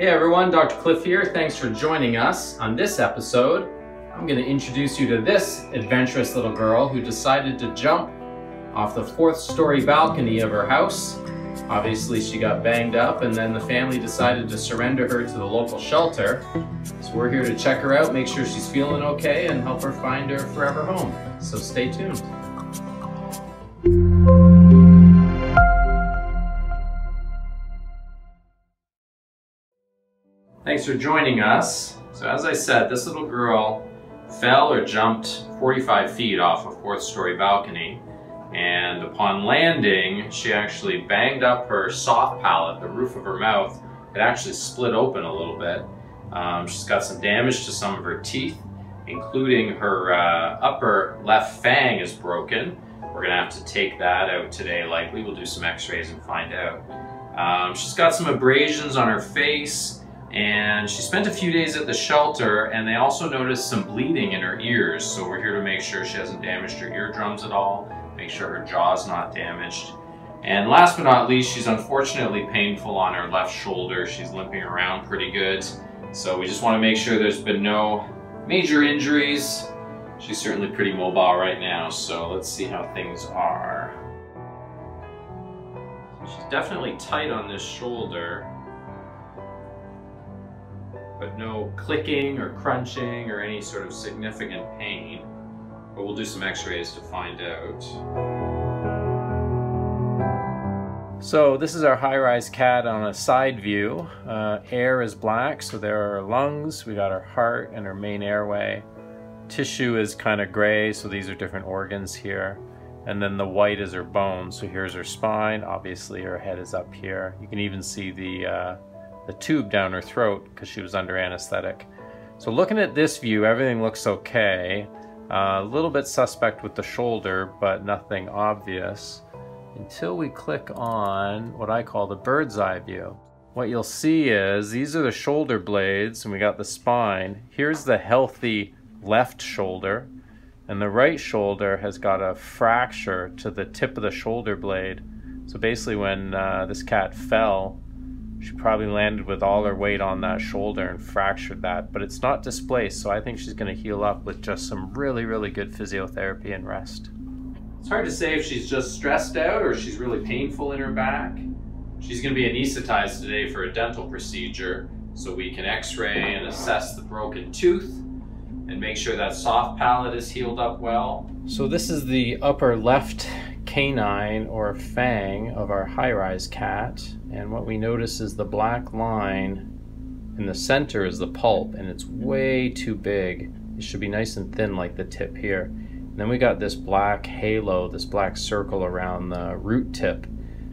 Hey everyone, Dr. Cliff here. Thanks for joining us on this episode. I'm going to introduce you to this adventurous little girl who decided to jump off the 4th-story balcony of her house. Obviously, she got banged up and then the family decided to surrender her to the local shelter. So we're here to check her out, make sure she's feeling okay, and help her find her forever home. So stay tuned. Thanks for joining us. So as I said, this little girl fell or jumped 45 feet off a 4th-story balcony, and upon landing, she actually banged up her soft palate, the roof of her mouth. It actually split open a little bit. She's got some damage to some of her teeth, including her upper left fang is broken. We're gonna have to take that out today. Likely we'll do some x-rays and find out. She's got some abrasions on her face, and she spent a few days at the shelter, and they also noticed some bleeding in her ears. So we're here to make sure she hasn't damaged her eardrums at all, make sure her jaw's not damaged. And last but not least, she's unfortunately painful on her left shoulder. She's limping around pretty good. So we just want to make sure there's been no major injuries. She's certainly pretty mobile right now, so let's see how things are. She's definitely tight on this shoulder, but no clicking or crunching or any sort of significant pain. But we'll do some x-rays to find out. So this is our high-rise CAT on a side view. Air is black, so there are our lungs. We got our heart and our main airway. Tissue is kind of gray, so these are different organs here. And then the white is her bones. So here's her spine. Obviously her head is up here. You can even see the tube down her throat because she was under anesthetic. So looking at this view, everything looks okay. A little bit suspect with the shoulder, but nothing obvious until we click on what I call the bird's eye view. What you'll see is these are the shoulder blades and we got the spine. Here's the healthy left shoulder, and the right shoulder has got a fracture to the tip of the shoulder blade. So basically when this cat fell, she probably landed with all her weight on that shoulder and fractured that, but it's not displaced, so I think she's going to heal up with just some really, really good physiotherapy and rest. It's hard to say if she's just stressed out or she's really painful in her back. She's going to be anesthetized today for a dental procedure, so we can x-ray and assess the broken tooth and make sure that soft palate is healed up well. So this is the upper left canine or fang of our high-rise cat, and what we notice is the black line in the center is the pulp, and it's way too big. It should be nice and thin like the tip here. And then we got this black halo, this black circle around the root tip.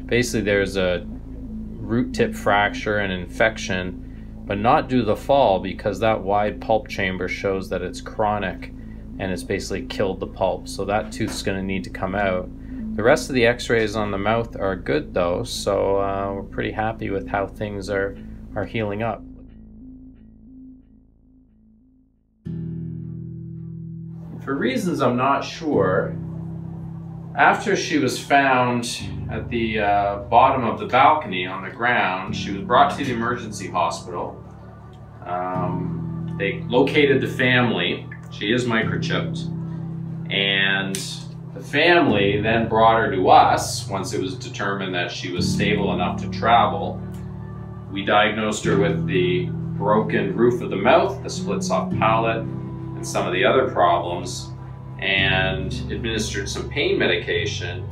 Basically there's a root tip fracture and infection, but not due to the fall, because that wide pulp chamber shows that it's chronic and it's basically killed the pulp, so that tooth's going to need to come out. The rest of the x-rays on the mouth are good though, so we're pretty happy with how things are healing up. For reasons I'm not sure, after she was found at the bottom of the balcony on the ground, she was brought to the emergency hospital. They located the family. She is microchipped, and the family then brought her to us once it was determined that she was stable enough to travel. We diagnosed her with the broken roof of the mouth, the split soft palate, and some of the other problems, and administered some pain medication,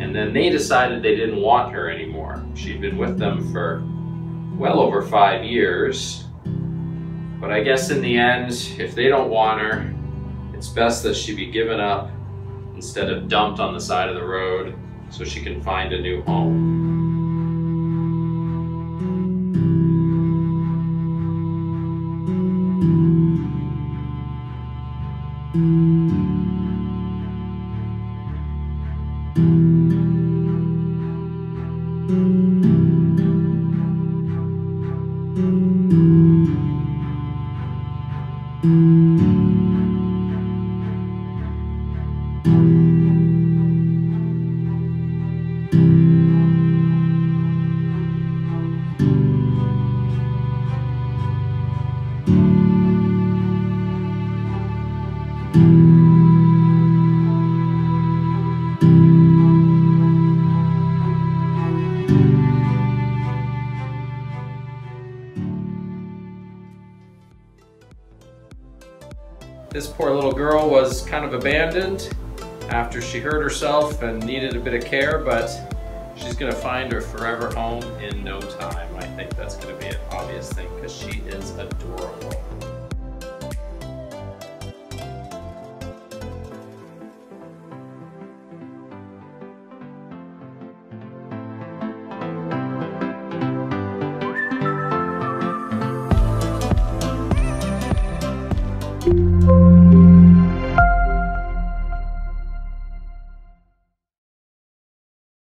and then they decided they didn't want her anymore. She'd been with them for well over 5 years, but I guess in the end, if they don't want her, it's best that she be given up instead of dumped on the side of the road, so she can find a new home. This poor little girl was kind of abandoned after she hurt herself and needed a bit of care, but she's going to find her forever home in no time. I think that's going to be an obvious thing because she is adorable.